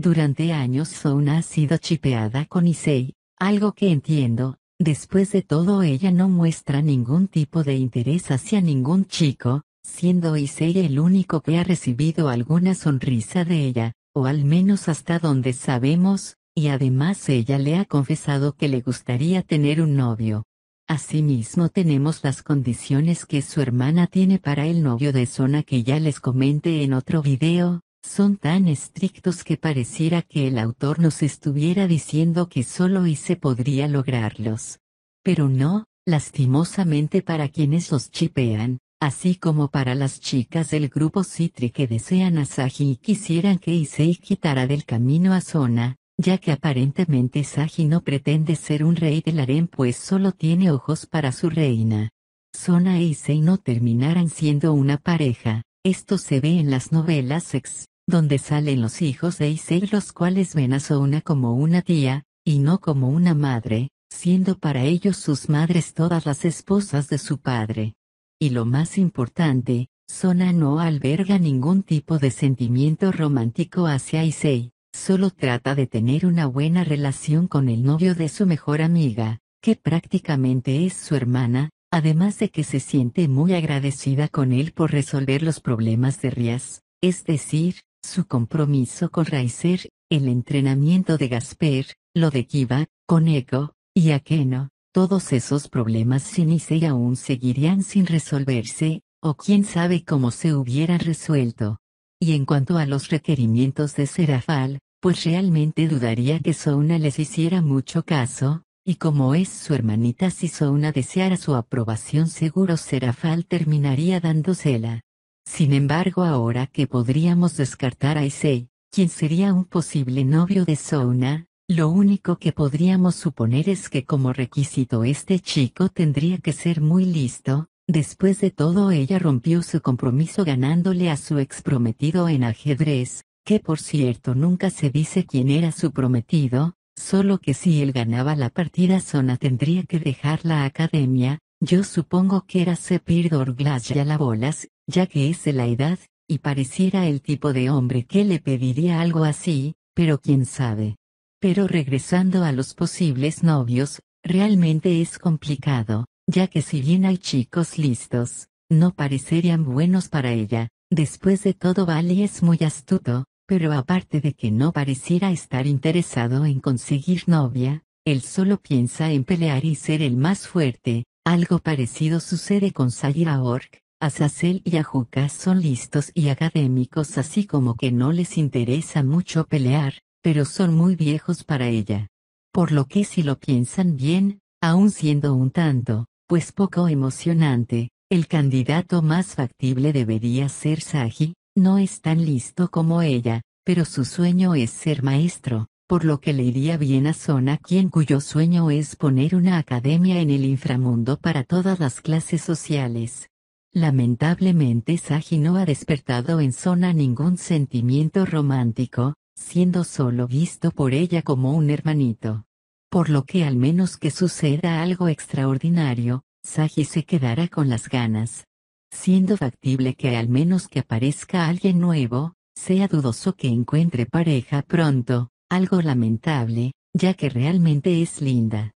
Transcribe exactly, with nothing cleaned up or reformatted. Durante años Sona ha sido chipeada con Issei, algo que entiendo, después de todo ella no muestra ningún tipo de interés hacia ningún chico, siendo Issei el único que ha recibido alguna sonrisa de ella, o al menos hasta donde sabemos, y además ella le ha confesado que le gustaría tener un novio. Asimismo tenemos las condiciones que su hermana tiene para el novio de Sona que ya les comenté en otro video, son tan estrictos que pareciera que el autor nos estuviera diciendo que solo Issei podría lograrlos. Pero no, lastimosamente para quienes los chipean, así como para las chicas del grupo Sitri que desean a Saji y quisieran que Issei quitara del camino a Sona, ya que aparentemente Saji no pretende ser un rey del harem pues solo tiene ojos para su reina. Sona e Issei no terminarán siendo una pareja, esto se ve en las novelas sex, donde salen los hijos de Issei los cuales ven a Sona como una tía, y no como una madre, siendo para ellos sus madres todas las esposas de su padre. Y lo más importante, Sona no alberga ningún tipo de sentimiento romántico hacia Issei. Solo trata de tener una buena relación con el novio de su mejor amiga, que prácticamente es su hermana, además de que se siente muy agradecida con él por resolver los problemas de Rias, es decir, su compromiso con Raiser, el entrenamiento de Gasper, lo de Kiba, con Eco, y Akeno, todos esos problemas sin Issei aún seguirían sin resolverse, o quién sabe cómo se hubieran resuelto. Y en cuanto a los requerimientos de Serafall, pues realmente dudaría que Sona les hiciera mucho caso, y como es su hermanita si Sona deseara su aprobación seguro Serafall terminaría dándosela. Sin embargo ahora que podríamos descartar a Issei, quien sería un posible novio de Sona, lo único que podríamos suponer es que como requisito este chico tendría que ser muy listo. Después de todo ella rompió su compromiso ganándole a su exprometido en ajedrez, que por cierto nunca se dice quién era su prometido, solo que si él ganaba la partida Sona tendría que dejar la academia, yo supongo que era Sephir Dorglas y a la bolas, ya que es de la edad, y pareciera el tipo de hombre que le pediría algo así, pero quién sabe. Pero regresando a los posibles novios, realmente es complicado. Ya que si bien hay chicos listos, no parecerían buenos para ella, después de todo Vali es muy astuto, pero aparte de que no pareciera estar interesado en conseguir novia, él solo piensa en pelear y ser el más fuerte, algo parecido sucede con Sairaorg, Azazel y Ajuka son listos y académicos así como que no les interesa mucho pelear, pero son muy viejos para ella. Por lo que si lo piensan bien, aún siendo un tanto, pues poco emocionante, el candidato más factible debería ser Saji, no es tan listo como ella, pero su sueño es ser maestro, por lo que le iría bien a Sona quien cuyo sueño es poner una academia en el inframundo para todas las clases sociales. Lamentablemente Saji no ha despertado en Sona ningún sentimiento romántico, siendo solo visto por ella como un hermanito. Por lo que al menos que suceda algo extraordinario, Saji se quedará con las ganas. Siendo factible que al menos que aparezca alguien nuevo, sea dudoso que encuentre pareja pronto, algo lamentable, ya que realmente es linda.